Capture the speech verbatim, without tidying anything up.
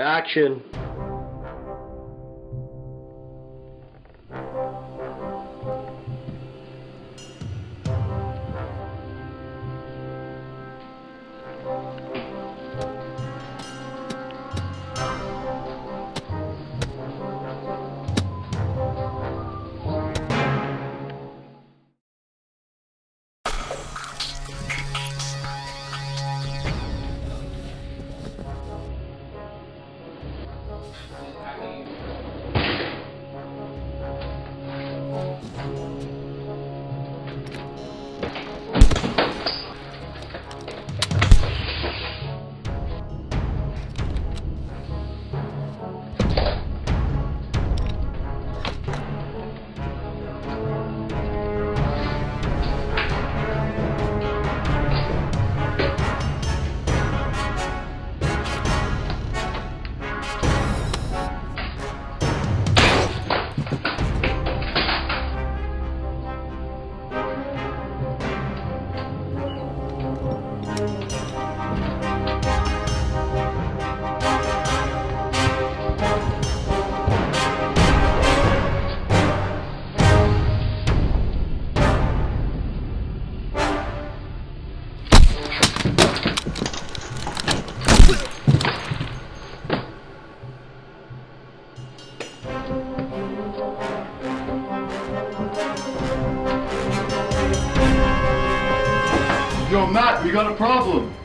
Action. Yo, Matt, we got a problem.